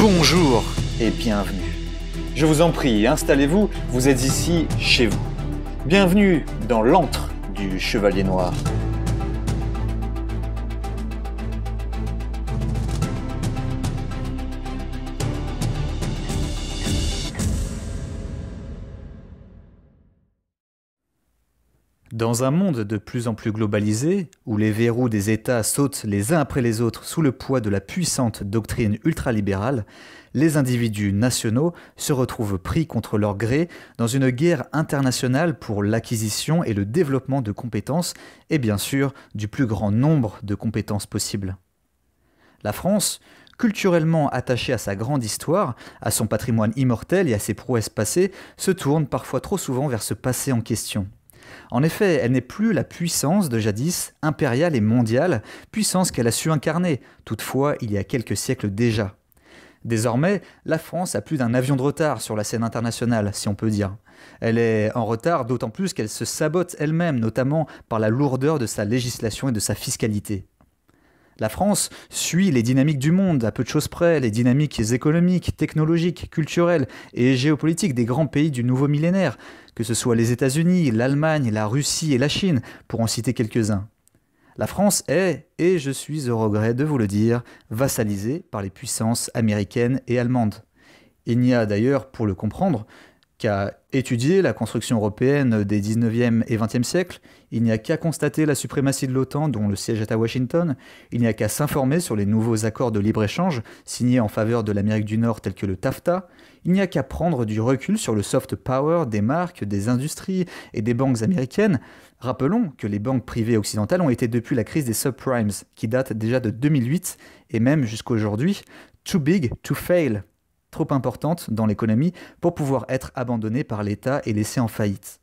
Bonjour et bienvenue. Je vous en prie, installez-vous, vous êtes ici, chez vous. Bienvenue dans l'antre du Chevalier Noir. Dans un monde de plus en plus globalisé, où les verrous des États sautent les uns après les autres sous le poids de la puissante doctrine ultralibérale, les individus nationaux se retrouvent pris contre leur gré dans une guerre internationale pour l'acquisition et le développement de compétences et bien sûr du plus grand nombre de compétences possibles. La France, culturellement attachée à sa grande histoire, à son patrimoine immortel et à ses prouesses passées, se tourne parfois trop souvent vers ce passé en question. En effet, elle n'est plus la puissance de jadis, impériale et mondiale, puissance qu'elle a su incarner, toutefois il y a quelques siècles déjà. Désormais, la France a plus d'un avion de retard sur la scène internationale, si on peut dire. Elle est en retard d'autant plus qu'elle se sabote elle-même, notamment par la lourdeur de sa législation et de sa fiscalité. La France suit les dynamiques du monde à peu de choses près, les dynamiques économiques, technologiques, culturelles et géopolitiques des grands pays du nouveau millénaire, que ce soit les États-Unis, l'Allemagne, la Russie et la Chine, pour en citer quelques-uns. La France est, et je suis au regret de vous le dire, vassalisée par les puissances américaines et allemandes. Il n'y a d'ailleurs, pour le comprendre, qu'à étudier la construction européenne des 19e et 20e siècles, il n'y a qu'à constater la suprématie de l'OTAN dont le siège est à Washington, il n'y a qu'à s'informer sur les nouveaux accords de libre-échange signés en faveur de l'Amérique du Nord tels que le TAFTA, il n'y a qu'à prendre du recul sur le soft power des marques, des industries et des banques américaines. Rappelons que les banques privées occidentales ont été depuis la crise des subprimes, qui date déjà de 2008 et même jusqu'aujourd'hui, « too big to fail ». Trop importante dans l'économie pour pouvoir être abandonnée par l'État et laissée en faillite.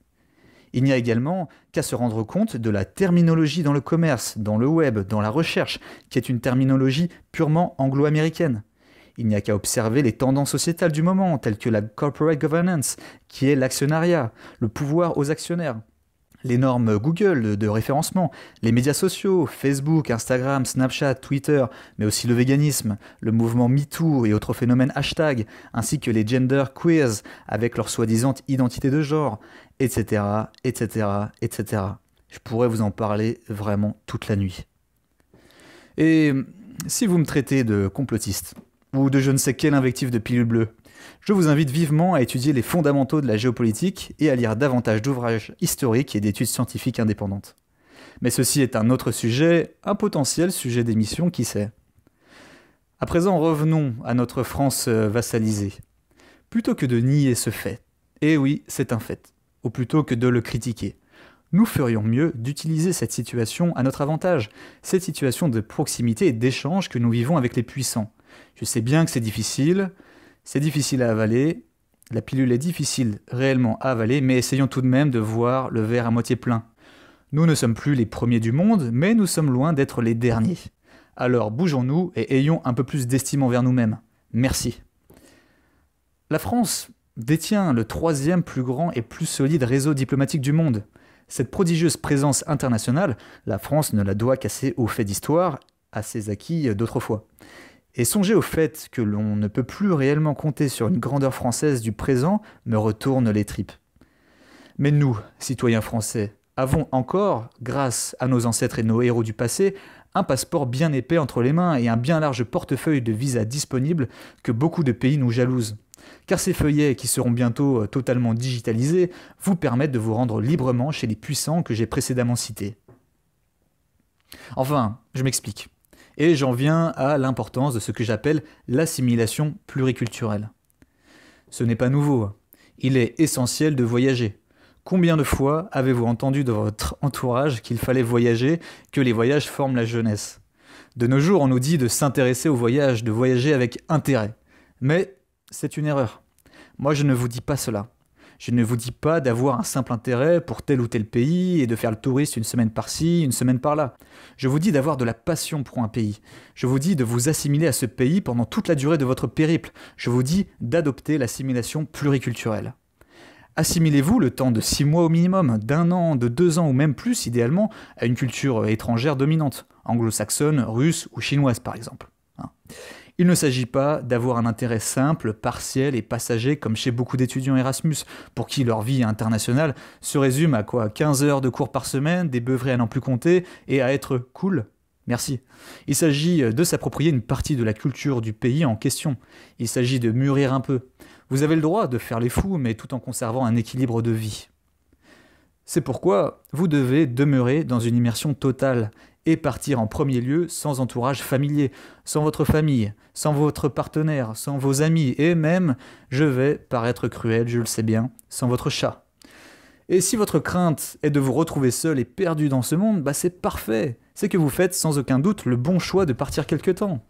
Il n'y a également qu'à se rendre compte de la terminologie dans le commerce, dans le web, dans la recherche, qui est une terminologie purement anglo-américaine. Il n'y a qu'à observer les tendances sociétales du moment, telles que la corporate governance, qui est l'actionnariat, le pouvoir aux actionnaires, les normes Google de référencement, les médias sociaux, Facebook, Instagram, Snapchat, Twitter, mais aussi le véganisme, le mouvement MeToo et autres phénomènes hashtag, ainsi que les gender queers avec leur soi-disant identité de genre, etc., etc., etc. Je pourrais vous en parler vraiment toute la nuit. Et si vous me traitez de complotiste, ou de je ne sais quel invectif de pilule bleue, je vous invite vivement à étudier les fondamentaux de la géopolitique et à lire davantage d'ouvrages historiques et d'études scientifiques indépendantes. Mais ceci est un autre sujet, un potentiel sujet d'émission, qui sait. À présent, revenons à notre France vassalisée. Plutôt que de nier ce fait, et oui, c'est un fait, ou plutôt que de le critiquer, nous ferions mieux d'utiliser cette situation à notre avantage, cette situation de proximité et d'échange que nous vivons avec les puissants. Je sais bien que c'est difficile à avaler, la pilule est difficile réellement à avaler, mais essayons tout de même de voir le verre à moitié plein. Nous ne sommes plus les premiers du monde, mais nous sommes loin d'être les derniers. Alors bougeons-nous et ayons un peu plus d'estime envers nous-mêmes. Merci. La France détient le troisième plus grand et plus solide réseau diplomatique du monde. Cette prodigieuse présence internationale, la France ne la doit qu'à ses hauts faits d'histoire, à ses acquis d'autrefois. Et songer au fait que l'on ne peut plus réellement compter sur une grandeur française du présent me retourne les tripes. Mais nous, citoyens français, avons encore, grâce à nos ancêtres et nos héros du passé, un passeport bien épais entre les mains et un bien large portefeuille de visas disponibles que beaucoup de pays nous jalousent. Car ces feuillets, qui seront bientôt totalement digitalisés, vous permettent de vous rendre librement chez les puissants que j'ai précédemment cités. Enfin, je m'explique. Et j'en viens à l'importance de ce que j'appelle l'assimilation pluriculturelle. Ce n'est pas nouveau. Il est essentiel de voyager. Combien de fois avez-vous entendu de votre entourage qu'il fallait voyager, que les voyages forment la jeunesse? De nos jours, on nous dit de s'intéresser au voyage, de voyager avec intérêt. Mais c'est une erreur. Moi, je ne vous dis pas cela. Je ne vous dis pas d'avoir un simple intérêt pour tel ou tel pays et de faire le touriste une semaine par-ci, une semaine par-là. Je vous dis d'avoir de la passion pour un pays. Je vous dis de vous assimiler à ce pays pendant toute la durée de votre périple. Je vous dis d'adopter l'assimilation pluriculturelle. Assimilez-vous le temps de 6 mois au minimum, d'un an, de 2 ans ou même plus idéalement à une culture étrangère dominante, anglo-saxonne, russe ou chinoise par exemple. Hein, Il ne s'agit pas d'avoir un intérêt simple, partiel et passager comme chez beaucoup d'étudiants Erasmus, pour qui leur vie internationale se résume à quoi, 15 heures de cours par semaine, des beuvrées à n'en plus compter et à être cool. Merci. Il s'agit de s'approprier une partie de la culture du pays en question. Il s'agit de mûrir un peu. Vous avez le droit de faire les fous, mais tout en conservant un équilibre de vie. C'est pourquoi vous devez demeurer dans une immersion totale et partir en premier lieu sans entourage familier, sans votre famille, sans votre partenaire, sans vos amis, et même, je vais paraître cruel, je le sais bien, sans votre chat. Et si votre crainte est de vous retrouver seul et perdu dans ce monde, bah c'est parfait. C'est que vous faites sans aucun doute le bon choix de partir quelque temps.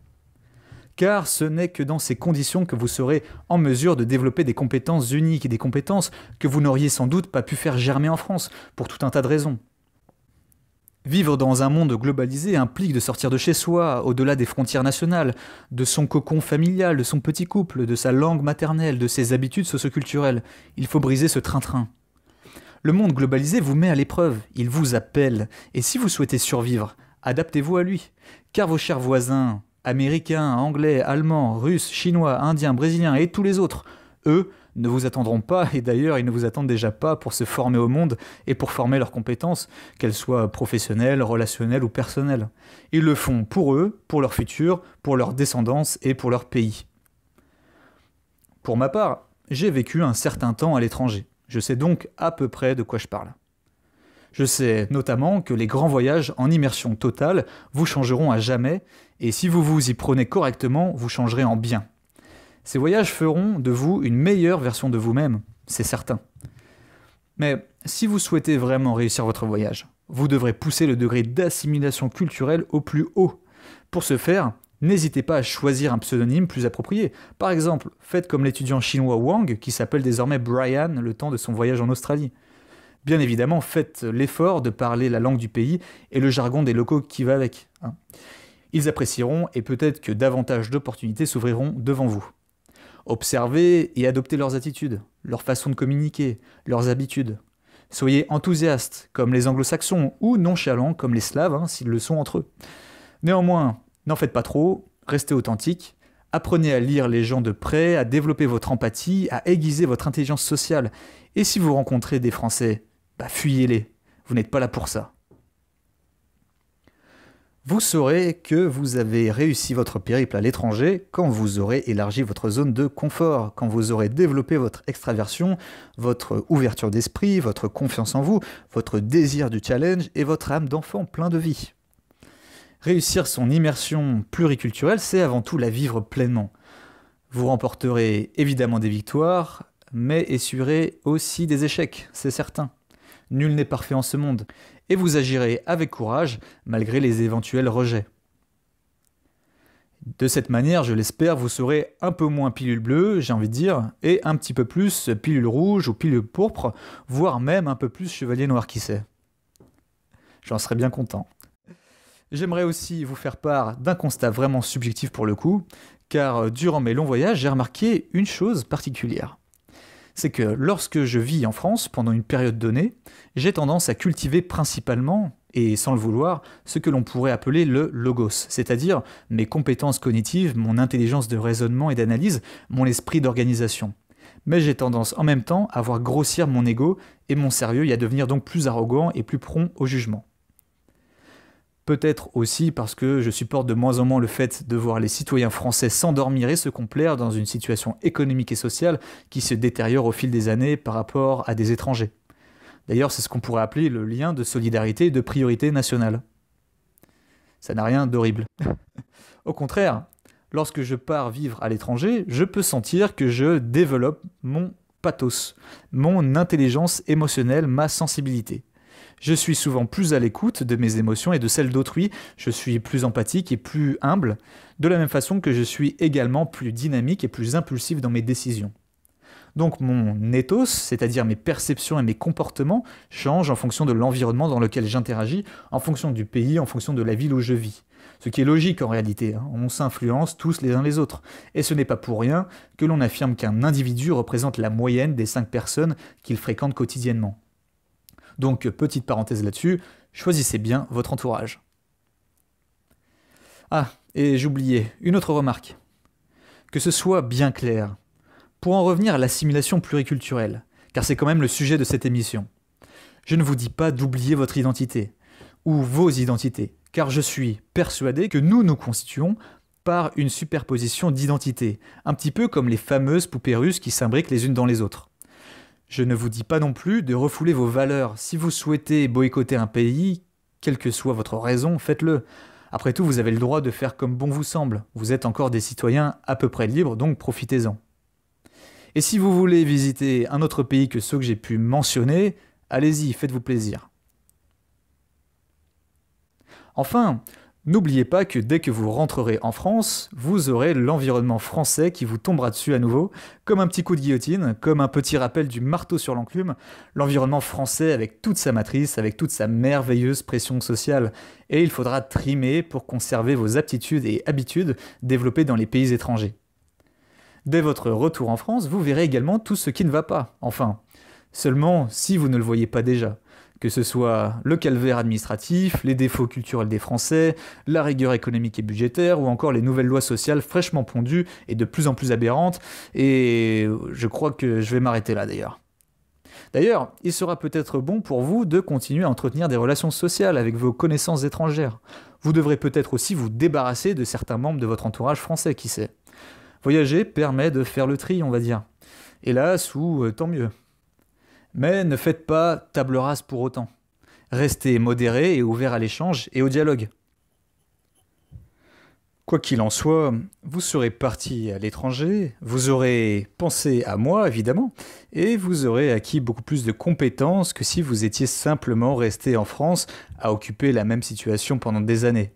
Car ce n'est que dans ces conditions que vous serez en mesure de développer des compétences uniques et des compétences que vous n'auriez sans doute pas pu faire germer en France, pour tout un tas de raisons. Vivre dans un monde globalisé implique de sortir de chez soi, au-delà des frontières nationales, de son cocon familial, de son petit couple, de sa langue maternelle, de ses habitudes socioculturelles. Il faut briser ce train-train. Le monde globalisé vous met à l'épreuve, il vous appelle, et si vous souhaitez survivre, adaptez-vous à lui, car vos chers voisins, américains, anglais, allemands, russes, chinois, indiens, brésiliens et tous les autres, eux, ne vous attendront pas, et d'ailleurs ils ne vous attendent déjà pas pour se former au monde et pour former leurs compétences, qu'elles soient professionnelles, relationnelles ou personnelles. Ils le font pour eux, pour leur futur, pour leur descendance et pour leur pays. Pour ma part, j'ai vécu un certain temps à l'étranger. Je sais donc à peu près de quoi je parle. Je sais notamment que les grands voyages en immersion totale vous changeront à jamais, et si vous vous y prenez correctement, vous changerez en bien. Ces voyages feront de vous une meilleure version de vous-même, c'est certain. Mais si vous souhaitez vraiment réussir votre voyage, vous devrez pousser le degré d'assimilation culturelle au plus haut. Pour ce faire, n'hésitez pas à choisir un pseudonyme plus approprié. Par exemple, faites comme l'étudiant chinois Wang, qui s'appelle désormais Brian le temps de son voyage en Australie. Bien évidemment, faites l'effort de parler la langue du pays et le jargon des locaux qui va avec. Ils apprécieront et peut-être que davantage d'opportunités s'ouvriront devant vous. Observez et adoptez leurs attitudes, leurs façons de communiquer, leurs habitudes. Soyez enthousiastes comme les anglo-saxons ou nonchalants comme les slaves, s'ils le sont entre eux. Néanmoins, n'en faites pas trop, restez authentique, apprenez à lire les gens de près, à développer votre empathie, à aiguiser votre intelligence sociale. Et si vous rencontrez des Français, bah fuyez-les, vous n'êtes pas là pour ça. Vous saurez que vous avez réussi votre périple à l'étranger quand vous aurez élargi votre zone de confort, quand vous aurez développé votre extraversion, votre ouverture d'esprit, votre confiance en vous, votre désir du challenge et votre âme d'enfant plein de vie. Réussir son immersion pluriculturelle, c'est avant tout la vivre pleinement. Vous remporterez évidemment des victoires, mais essuierez aussi des échecs, c'est certain. Nul n'est parfait en ce monde, et vous agirez avec courage malgré les éventuels rejets. De cette manière, je l'espère, vous serez un peu moins pilule bleue, j'ai envie de dire, et un petit peu plus pilule rouge ou pilule pourpre, voire même un peu plus chevalier noir, qui sait. J'en serais bien content. J'aimerais aussi vous faire part d'un constat vraiment subjectif pour le coup, car durant mes longs voyages, j'ai remarqué une chose particulière. C'est que lorsque je vis en France pendant une période donnée, j'ai tendance à cultiver principalement, et sans le vouloir, ce que l'on pourrait appeler le logos, c'est-à-dire mes compétences cognitives, mon intelligence de raisonnement et d'analyse, mon esprit d'organisation. Mais j'ai tendance en même temps à voir grossir mon ego et mon sérieux et à devenir donc plus arrogant et plus prompt au jugement. Peut-être aussi parce que je supporte de moins en moins le fait de voir les citoyens français s'endormir et se complaire dans une situation économique et sociale qui se détériore au fil des années par rapport à des étrangers. D'ailleurs, c'est ce qu'on pourrait appeler le lien de solidarité et de priorité nationale. Ça n'a rien d'horrible. Au contraire, lorsque je pars vivre à l'étranger, je peux sentir que je développe mon pathos, mon intelligence émotionnelle, ma sensibilité. Je suis souvent plus à l'écoute de mes émotions et de celles d'autrui, je suis plus empathique et plus humble, de la même façon que je suis également plus dynamique et plus impulsif dans mes décisions. Donc mon ethos, c'est-à-dire mes perceptions et mes comportements, changent en fonction de l'environnement dans lequel j'interagis, en fonction du pays, en fonction de la ville où je vis. Ce qui est logique en réalité, on s'influence tous les uns les autres. Et ce n'est pas pour rien que l'on affirme qu'un individu représente la moyenne des 5 personnes qu'il fréquente quotidiennement. Donc, petite parenthèse là-dessus, choisissez bien votre entourage. Ah, Et j'oubliais, une autre remarque. Que ce soit bien clair. Pour en revenir à l'assimilation pluriculturelle, car c'est quand même le sujet de cette émission. Je ne vous dis pas d'oublier votre identité, ou vos identités, car je suis persuadé que nous nous constituons par une superposition d'identités, un petit peu comme les fameuses poupées russes qui s'imbriquent les unes dans les autres. Je ne vous dis pas non plus de refouler vos valeurs. Si vous souhaitez boycotter un pays, quelle que soit votre raison, faites-le. Après tout, vous avez le droit de faire comme bon vous semble. Vous êtes encore des citoyens à peu près libres, donc profitez-en. Et si vous voulez visiter un autre pays que ceux que j'ai pu mentionner, allez-y, faites-vous plaisir. Enfin, n'oubliez pas que dès que vous rentrerez en France, vous aurez l'environnement français qui vous tombera dessus à nouveau, comme un petit coup de guillotine, comme un petit rappel du marteau sur l'enclume, l'environnement français avec toute sa matrice, avec toute sa merveilleuse pression sociale. Et il faudra trimer pour conserver vos aptitudes et habitudes développées dans les pays étrangers. Dès votre retour en France, vous verrez également tout ce qui ne va pas, enfin. Seulement si vous ne le voyez pas déjà. Que ce soit le calvaire administratif, les défauts culturels des Français, la rigueur économique et budgétaire, ou encore les nouvelles lois sociales fraîchement pondues et de plus en plus aberrantes, et je crois que je vais m'arrêter là d'ailleurs. D'ailleurs, il sera peut-être bon pour vous de continuer à entretenir des relations sociales avec vos connaissances étrangères. Vous devrez peut-être aussi vous débarrasser de certains membres de votre entourage français, qui sait. Voyager permet de faire le tri, on va dire. Hélas, ou tant mieux. Mais ne faites pas table rase pour autant. Restez modéré et ouvert à l'échange et au dialogue. Quoi qu'il en soit, vous serez parti à l'étranger, vous aurez pensé à moi évidemment, et vous aurez acquis beaucoup plus de compétences que si vous étiez simplement resté en France à occuper la même situation pendant des années.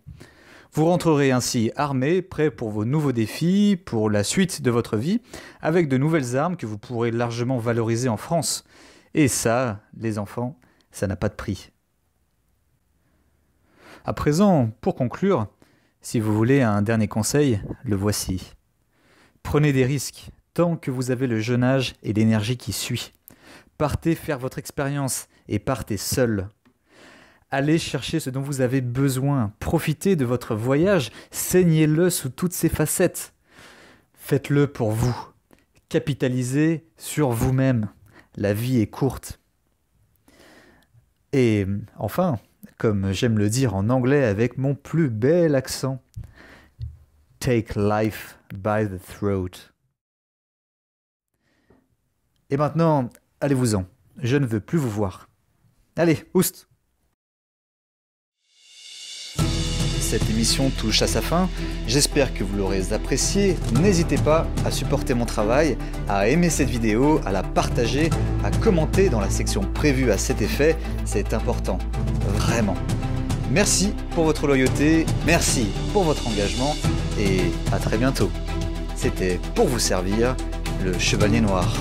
Vous rentrerez ainsi armé, prêt pour vos nouveaux défis, pour la suite de votre vie, avec de nouvelles armes que vous pourrez largement valoriser en France. Et ça, les enfants, ça n'a pas de prix. À présent, pour conclure, si vous voulez un dernier conseil, le voici. Prenez des risques, tant que vous avez le jeune âge et l'énergie qui suit. Partez faire votre expérience et partez seul. Allez chercher ce dont vous avez besoin. Profitez de votre voyage, saignez-le sous toutes ses facettes. Faites-le pour vous. Capitalisez sur vous-même. La vie est courte. Et enfin, comme j'aime le dire en anglais avec mon plus bel accent, take life by the throat. Et maintenant, allez-vous-en. Je ne veux plus vous voir. Allez, oust! Cette émission touche à sa fin, j'espère que vous l'aurez appréciée, n'hésitez pas à supporter mon travail, à aimer cette vidéo, à la partager, à commenter dans la section prévue à cet effet, c'est important, vraiment. Merci pour votre loyauté, merci pour votre engagement et à très bientôt. C'était pour vous servir, le Chevalier Noir.